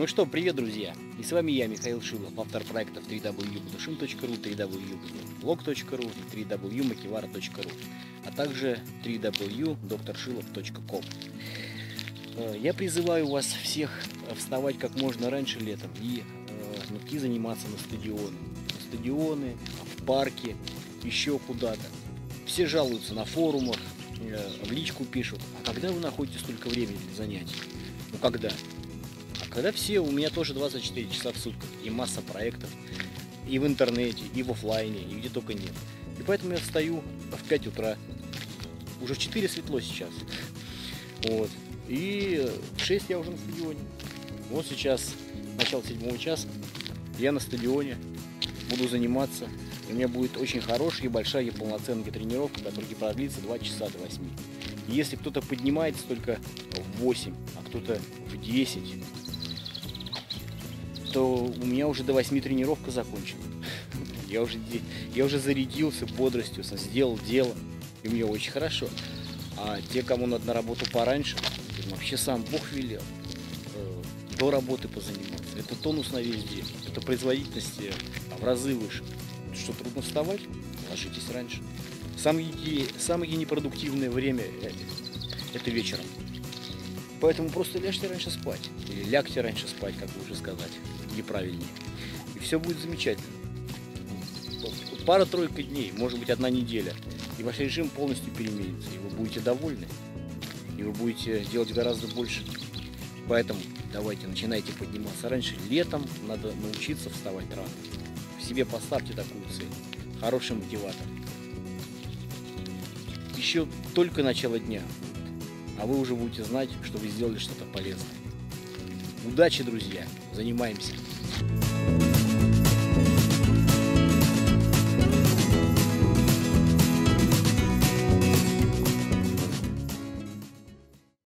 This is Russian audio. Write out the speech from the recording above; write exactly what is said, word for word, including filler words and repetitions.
Ну что, привет, друзья! И с вами я, Михаил Шилов, автор проектов три дабл ю точка будошин точка ру, три дабл ю точка блог точка ру и три дабл ю точка макевара точка ру, а также три дабл ю точка докторшилов точка ком. Я призываю вас всех вставать как можно раньше летом и идти заниматься на стадионы. На стадионы, в парке, еще куда-то. Все жалуются на форумах, в личку пишут. А когда вы находите столько времени для занятий? Ну когда? А когда все, у меня тоже двадцать четыре часа в сутках и масса проектов, и в интернете, и в офлайне, и где только нет. И поэтому я встаю в пять утра, уже в четыре светло сейчас, вот. И в шесть я уже на стадионе. Вот сейчас начало седьмого часа, я на стадионе буду заниматься. У меня будет очень хорошая и большая и полноценная тренировка, которая продлится два часа до восьми. Если кто-то поднимается только в восемь, а кто-то в десять, то у меня уже до восьми тренировка закончена. Я уже, я уже зарядился бодростью, сделал дело, и мне очень хорошо. А те, кому надо на работу пораньше, вообще сам Бог велел до работы позаниматься. Это тонус на весь день, это производительность в разы выше. Что, трудно вставать? Ложитесь раньше. Самое, самое непродуктивное время – это вечером. Поэтому просто ляжьте раньше спать. Или лягте раньше спать, как лучше сказать, неправильнее. И все будет замечательно. Пара-тройка дней, может быть, одна неделя. И ваш режим полностью переменится. И вы будете довольны. И вы будете делать гораздо больше. Поэтому давайте, начинайте подниматься раньше. Летом надо научиться вставать рано. В себе поставьте такую цель. Хороший мотиватор. Еще только начало дня. А вы уже будете знать, что вы сделали что-то полезное. Удачи, друзья! Занимаемся!